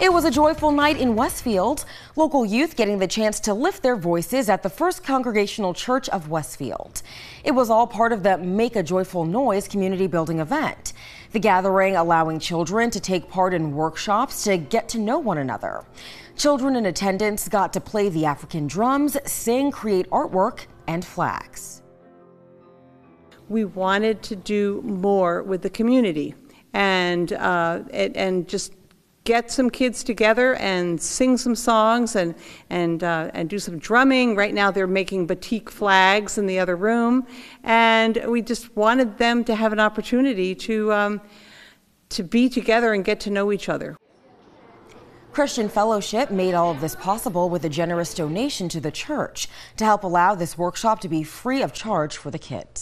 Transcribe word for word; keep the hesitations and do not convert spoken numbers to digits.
It was a joyful night in Westfield, local youth getting the chance to lift their voices at the First Congregational Church of Westfield. It was all part of the Make a Joyful Noise community building event. The gathering allowing children to take part in workshops to get to know one another. Children in attendance got to play the African drums, sing, create artwork, and flags. We wanted to do more with the community and, uh, it, and just get some kids together and sing some songs and and uh, and do some drumming. Right now they're making batik flags in the other room, and we just wanted them to have an opportunity to um, to be together and get to know each other. Christian Fellowship made all of this possible with a generous donation to the church to help allow this workshop to be free of charge for the kids.